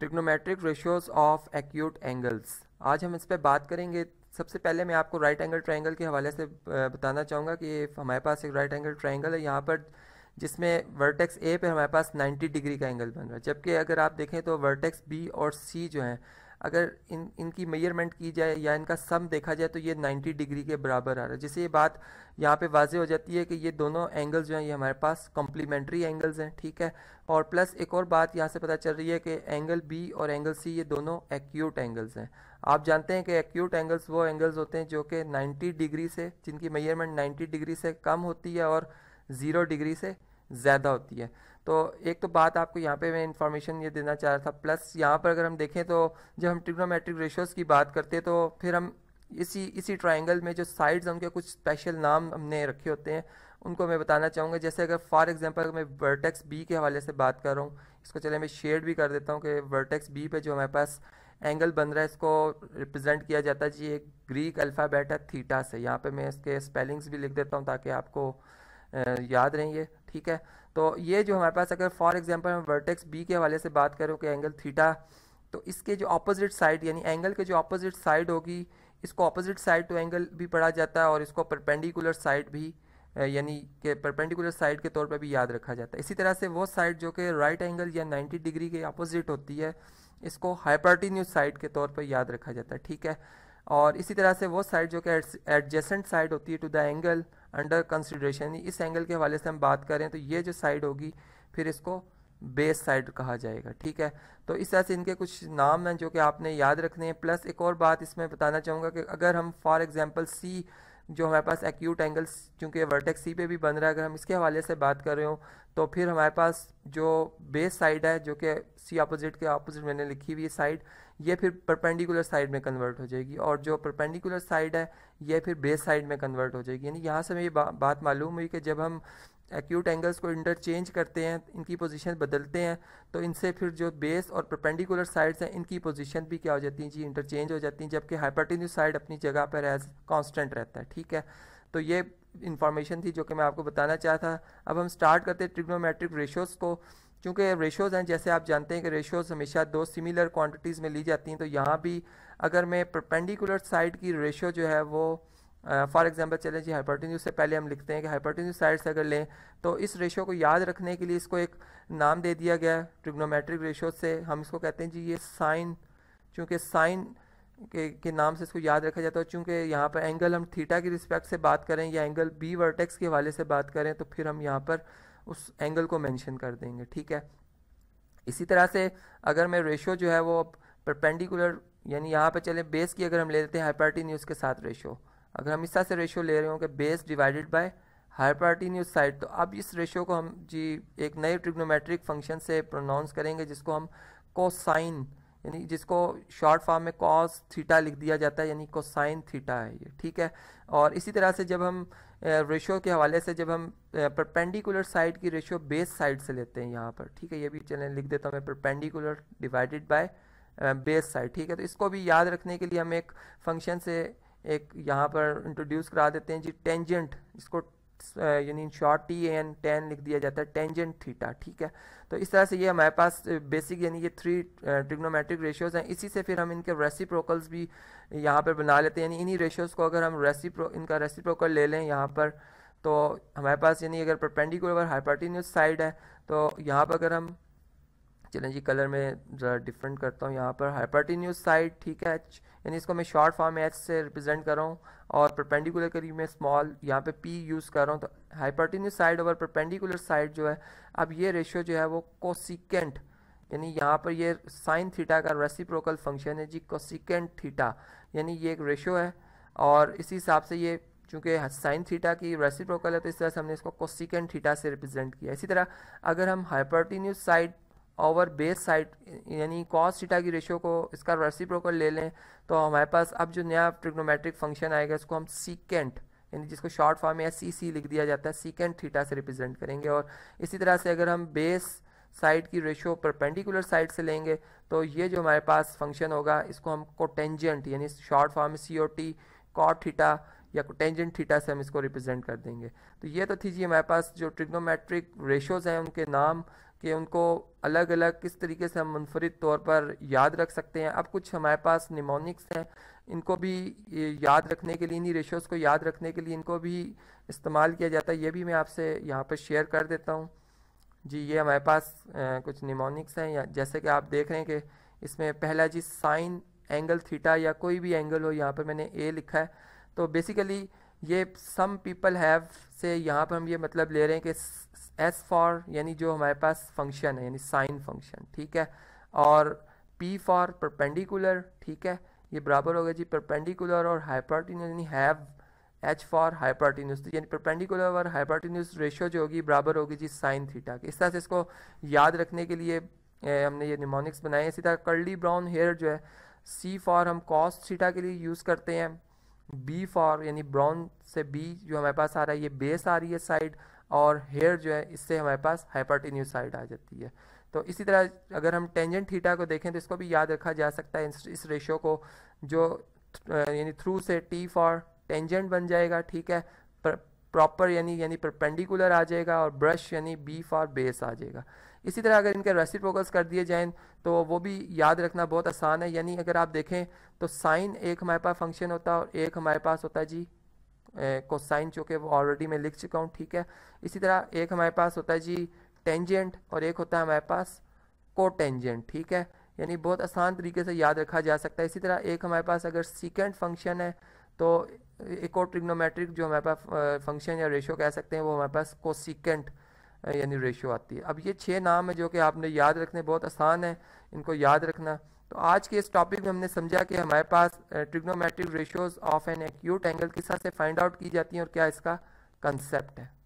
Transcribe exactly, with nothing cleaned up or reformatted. Trigonometric ratios of acute angles, आज हम इस पर बात करेंगे। सबसे पहले मैं आपको राइट एंगल ट्राइंगल के हवाले से बताना चाहूँगा कि हमारे पास एक राइट एंगल ट्राइंगल है यहाँ पर, जिसमें वर्टेक्स ए पे हमारे पास नब्बे डिग्री का एंगल बन रहा है, जबकि अगर आप देखें तो वर्टेक्स बी और सी जो हैं अगर इन इनकी मेजरमेंट की जाए या इनका सम देखा जाए तो ये नब्बे डिग्री के बराबर आ रहा है, जिससे ये बात यहाँ पे वाजे हो जाती है कि ये दोनों एंगल्स जो हैं ये हमारे पास कॉम्प्लीमेंट्री एंगल्स हैं। ठीक है, और प्लस एक और बात यहाँ से पता चल रही है कि एंगल बी और एंगल सी ये दोनों एक्यूट एंगल्स हैं। आप जानते हैं कि एक्यूट एंगल्स वो एंगल्स होते हैं जो कि नाइन्टी डिग्री से, जिनकी मेजरमेंट नाइन्टी डिग्री से कम होती है और ज़ीरो डिग्री से ज़्यादा होती है। तो एक तो बात आपको यहाँ पे मैं इंफॉर्मेशन ये देना चाह रहा था। प्लस यहाँ पर अगर हम देखें तो जब हम ट्रिग्नोमेट्रिक रेशियोज़ की बात करते हैं तो फिर हम इसी इसी ट्राइंगल में जो साइड्स हैं उनके कुछ स्पेशल नाम हमने रखे होते हैं, उनको मैं बताना चाहूँगा। जैसे अगर फॉर एग्जांपल मैं वर्टेक्स बी के हवाले से बात कर रहा हूँ, इसको चले मैं शेड भी कर देता हूँ कि वर्टेक्स बी पे जो हमारे पास एंगल बन रहा है इसको रिप्रेजेंट किया जाता है जी एक ग्रीक अल्फ़ाबेट है थीटा से। यहाँ पर मैं इसके स्पेलिंग्स भी लिख देता हूँ ताकि आपको याद रहेंगे। ठीक है, तो ये जो हमारे पास अगर फॉर एग्जांपल हम वर्टेक्स बी के हवाले से बात करूँ कि एंगल थीटा, तो इसके जो अपोजिट साइड यानी एंगल के जो अपोजिट साइड होगी इसको अपोजिट साइड टू एंगल भी पढ़ा जाता है और इसको परपेंडिकुलर साइड भी यानी कि परपेंडिकुलर साइड के तौर पर भी याद रखा जाता है। इसी तरह से वो साइड जो कि राइट एंगल या नाइन्टी डिग्री के अपोजिट होती है इसको हाइपोटेन्यूज साइड के तौर पर याद रखा जाता है। ठीक है, और इसी तरह से वो साइड जो कि एडजेसेंट साइड होती है to the angle under consideration, इस एंगल के हवाले से हम बात करें तो ये जो साइड होगी फिर इसको बेस साइड कहा जाएगा। ठीक है, तो इस तरह से इनके कुछ नाम हैं जो कि आपने याद रखने हैं। प्लस एक और बात इसमें बताना चाहूँगा कि अगर हम फॉर एग्जांपल सी जो हमारे पास एक्यूट एंगल्स चूँकि वर्टेक्स सी पे भी बन रहा है, अगर हम इसके हवाले से बात कर रहे हो तो फिर हमारे पास जो बेस साइड है जो कि सी अपोजिट के अपोजिट मैंने लिखी हुई साइड, ये फिर परपेंडिकुलर साइड में कन्वर्ट हो जाएगी और जो परपेंडिकुलर साइड है ये फिर बेस साइड में कन्वर्ट हो जाएगी। यानी यहाँ से हमें ये बा, बात मालूम हुई कि जब हम एक्यूट एंगल्स को इंटरचेंज करते हैं, इनकी पोजीशन बदलते हैं, तो इनसे फिर जो बेस और परपेंडिकुलर साइड्स हैं इनकी पोजीशन भी क्या हो जाती हैं जी इंटरचेंज हो जाती हैं, जबकि हाइपोटेन्यूज साइड अपनी जगह पर एज कांस्टेंट रहता है। ठीक है, तो ये इन्फॉर्मेशन थी जो कि मैं आपको बताना चाहता था। अब हम स्टार्ट करते हैं ट्रिग्नोमेट्रिक रेशियोज़ को। चूँकि रेशियोज़ हैं, जैसे आप जानते हैं कि रेशियोज़ हमेशा दो सिमिलर क्वान्टिटीज़ में ली जाती हैं, तो यहाँ भी अगर मैं परपेंडिकुलर साइड की रेशियो जो है वो फॉर एग्जांपल चले जी हाइपोटेन्यूज से पहले हम लिखते हैं कि हाइपोटेन्यूज साइड से अगर लें, तो इस रेशियो को याद रखने के लिए इसको एक नाम दे दिया गया है ट्रिग्नोमेट्रिक रेशियो से। हम इसको कहते हैं जी ये साइन, चूँकि साइन के, के नाम से इसको याद रखा जाता है। चूँकि यहाँ पर एंगल हम थीटा की रिस्पेक्ट से बात करें या एंगल बी वर्टेक्स के हवाले से बात करें तो फिर हम यहाँ पर उस एंगल को मैंशन कर देंगे। ठीक है, इसी तरह से अगर मैं रेशियो जो है वो परपेंडिकुलर यानी यहाँ पर चले बेस की अगर हम ले लेते हैं हाइपोटेन्यूज के साथ रेशियो, अगर हम इस तरह से रेशियो ले रहे हो कि base divided by hypotenuse side, तो अब इस रेशियो को हम जी एक नए ट्रिग्नोमेट्रिक फंक्शन से प्रोनाउंस करेंगे जिसको हम कोसाइन यानी जिसको शॉर्ट फॉर्म में कॉस थीटा लिख दिया जाता है, यानी कोसाइन थीटा है ये। ठीक है, और इसी तरह से जब हम रेशियो के हवाले से जब हम परपेंडिकुलर साइड की रेशियो बेस साइड से लेते हैं यहाँ पर, ठीक है, ये भी चलें लिख देता हूँ मैं perpendicular divided by base side. ठीक है, तो इसको भी याद रखने के लिए हम एक फंक्शन से एक यहाँ पर इंट्रोड्यूस करा देते हैं जी टेंजेंट, इसको यानी शॉर्ट टी एन टेन लिख दिया जाता है, टेंजेंट थीटा। ठीक है, तो इस तरह से ये हमारे पास बेसिक यानी ये थ्री ट्रिग्नोमेट्रिक रेशियोज़ हैं। इसी से फिर हम इनके रेसिप्रोकल्स भी यहाँ पर बना लेते हैं, यानी इन्हीं रेशियोज़ को अगर हम रेसिप्रो इनका रेसिप्रोकल ले लें यहाँ पर, तो हमारे पास यानी अगर परपेंडिकुलर हाइपोटेन्यूज साइड है तो यहाँ पर अगर हम चलें जी कलर में ज़रा डिफरेंट करता हूँ, यहाँ पर हाइपोटेन्यूज साइड, ठीक है, यानी इसको मैं शॉर्ट फॉर्म में एच से रिप्रेजेंट कर रहा हूँ और परपेंडिकुलर करीब में स्मॉल यहाँ पे पी यूज़ कर रहा हूँ, तो hypotenuse side over perpendicular side जो है अब ये रेशियो जो है वो कोसिकेंट यानी यहाँ पर ये साइन थीटा का रेसिप्रोकल फंक्शन है जी कोसिकेंट थीटा, यानी ये एक रेशियो है और इसी हिसाब से ये चूँकि साइन थीटा की रेसिप्रोकल है तो इस तरह से हमने इसको कोसिकेंट थीटा से रिप्रेजेंट किया। इसी तरह अगर हम hypotenuse side over base side यानी कॉस थीटा की रेशियो को इसका रेसिप्रोकल ले लें तो हमारे पास अब जो नया ट्रिग्नोमेट्रिक फंक्शन आएगा इसको हम सीकेंट यानी जिसको शॉर्ट फॉर्म में सी सी लिख दिया जाता है सीकेंट थीटा से रिप्रेजेंट करेंगे। और इसी तरह से अगर हम बेस साइड की रेशियो परपेंडिकुलर साइड से लेंगे तो ये जो हमारे पास फंक्शन होगा इसको हम कोटेंजेंट यानी शॉर्ट फॉर्म में C O T cot theta या कोटेंजेंट थीटा से हम इसको रिप्रेजेंट कर देंगे। तो ये तो थी जी हमारे पास जो ट्रिग्नोमेट्रिक रेशियोज़ हैं उनके नाम कि उनको अलग अलग किस तरीके से हम मुनफरिद तौर पर याद रख सकते हैं। अब कुछ हमारे पास निमोनिक्स हैं, इनको भी याद रखने के लिए, इन्हीं रेशोज़ को याद रखने के लिए इनको भी इस्तेमाल किया जाता है। ये भी मैं आपसे यहाँ पर शेयर कर देता हूँ। जी, ये हमारे पास कुछ निमोनिक्स हैं, जैसे कि आप देख रहे हैं कि इसमें पहला जी साइन एंगल थीटा या कोई भी एंगल हो, यहाँ पर मैंने ए लिखा है। तो बेसिकली ये सम पीपल हैव से यहाँ पर हम ये मतलब ले रहे हैं कि एस फॉर यानी जो हमारे पास फंक्शन है यानी साइन फंक्शन, ठीक है, और पी फॉर परपेंडिकुलर, ठीक है, ये बराबर होगा जी परपेंडिकुलर और हाइपोटेन्यूज यानी हैव, एच फॉर हाइपोटेन्यूज, यानी परपेंडिकुलर और हाइपोटेन्यूज रेशो जो होगी बराबर होगी जी साइन थीटा के। इस तरह से इसको याद रखने के लिए ए, हमने ये निमोनिक्स बनाए। इसी तरह कर्ली ब्राउन हेयर जो है सी फॉर हम कॉस थीटा के लिए यूज़ करते हैं। बी फॉर यानी ब्राउन से बी जो हमारे पास आ रहा है ये बेस आ रही है साइड, और हेयर जो है इससे हमारे पास हाइपोटेन्यूज साइड आ जाती है। तो इसी तरह अगर हम टेंजेंट थीटा को देखें तो इसको भी याद रखा जा सकता है इस रेशो को, जो यानी थ्रू से टी फॉर टेंजेंट बन जाएगा, ठीक है, प्रॉपर यानी यानी परपेंडिकुलर आ जाएगा, और ब्रश यानी बी फॉर बेस आ जाएगा। इसी तरह अगर इनके रेसिप्रोकल्स कर दिए जाएँ तो वो भी याद रखना बहुत आसान है। यानी अगर आप देखें तो साइन एक हमारे पास फंक्शन होता है और एक हमारे पास होता है जी कोसाइन, चूँकि वो ऑलरेडी मैं लिख चुका हूँ, ठीक है। इसी तरह एक हमारे पास होता है जी टेंजेंट और एक होता है हमारे पास कोटेंजेंट, ठीक है, यानी बहुत आसान तरीके से याद रखा जा सकता है। इसी तरह एक हमारे पास अगर सीकेंट फंक्शन है तो इकोट्रिग्नोमेट्रिक जो हमारे पास फंक्शन या रेशो कह सकते हैं वो हमारे पास कोसीकेंट यानी रेशो आती है। अब ये छह नाम है जो कि आपने याद रखने बहुत आसान है इनको याद रखना। तो आज के इस टॉपिक में हमने समझा कि हमारे पास trigonometric ratios of an acute angle किस तरह से फाइंड आउट की जाती हैं और क्या इसका कंसेप्ट है।